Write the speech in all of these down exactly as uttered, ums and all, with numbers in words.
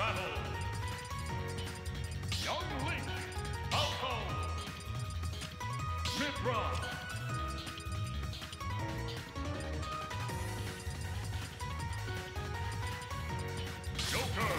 battle. Young Link, Alto, Mithra, Joker.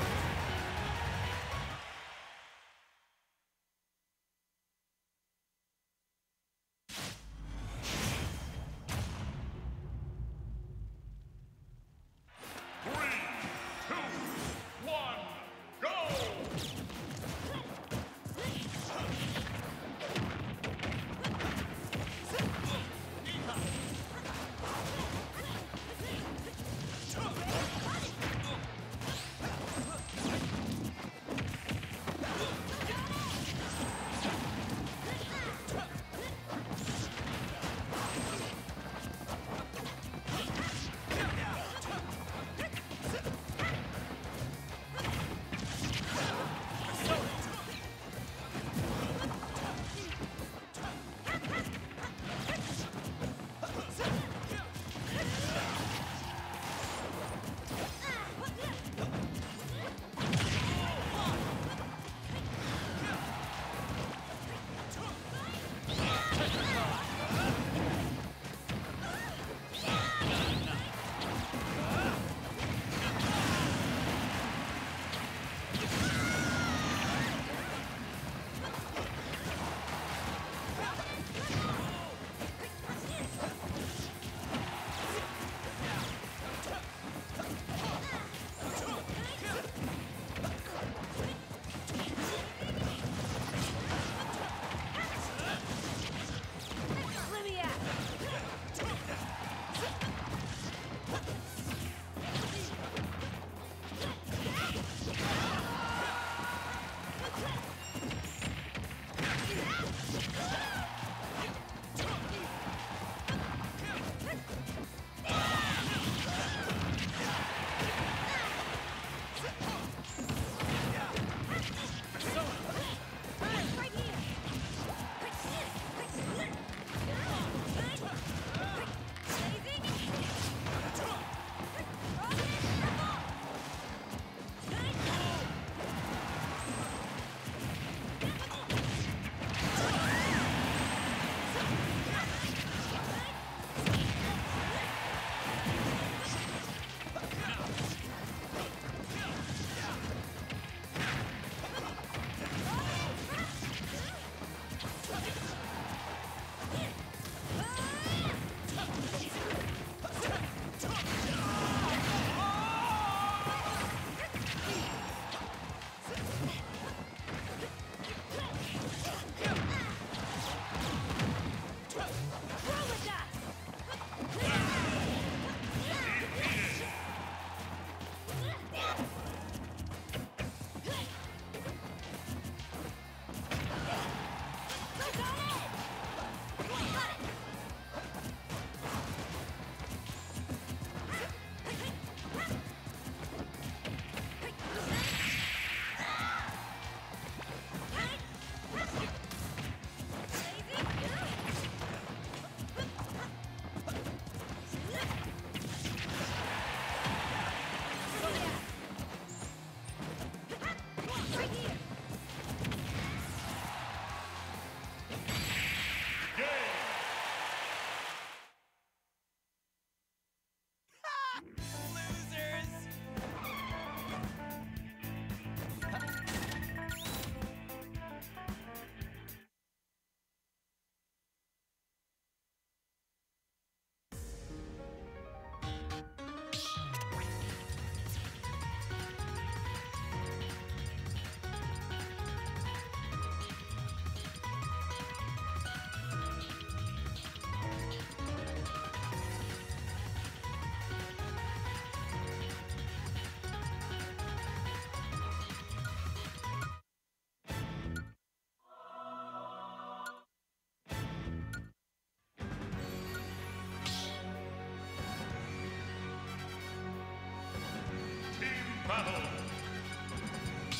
Battle.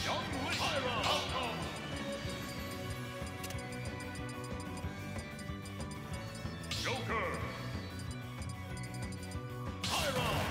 Young Link, Alto. Joker. Pyro.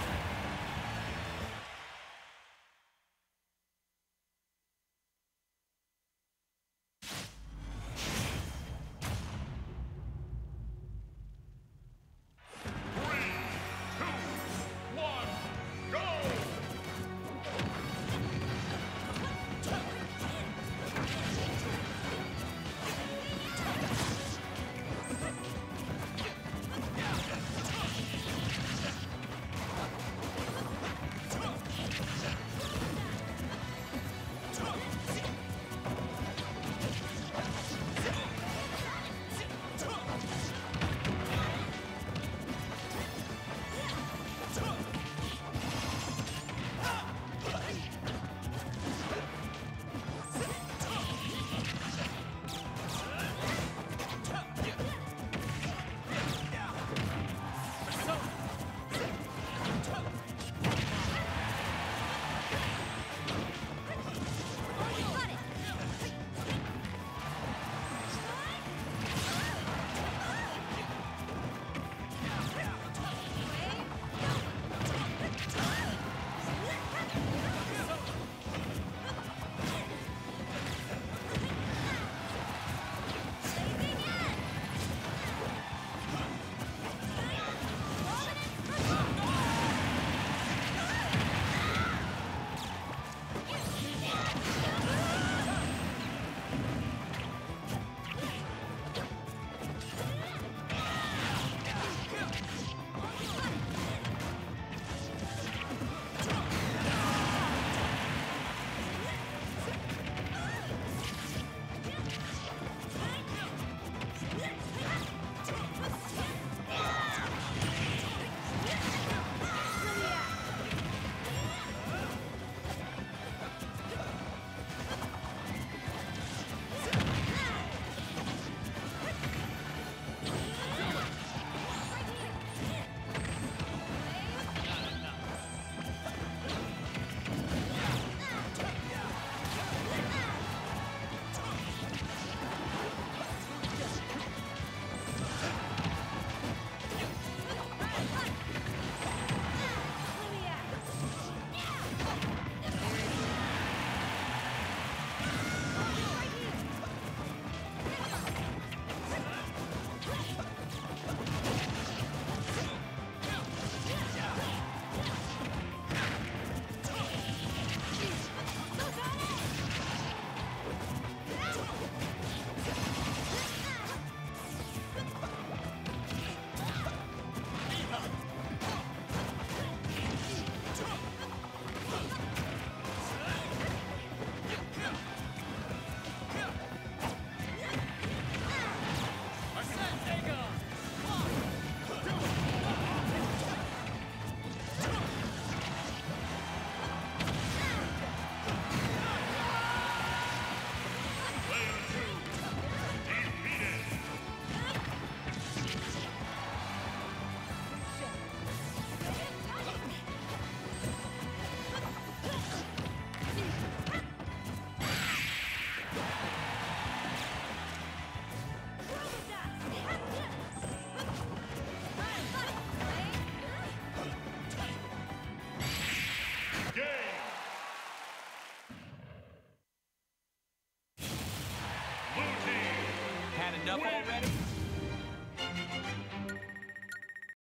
up already?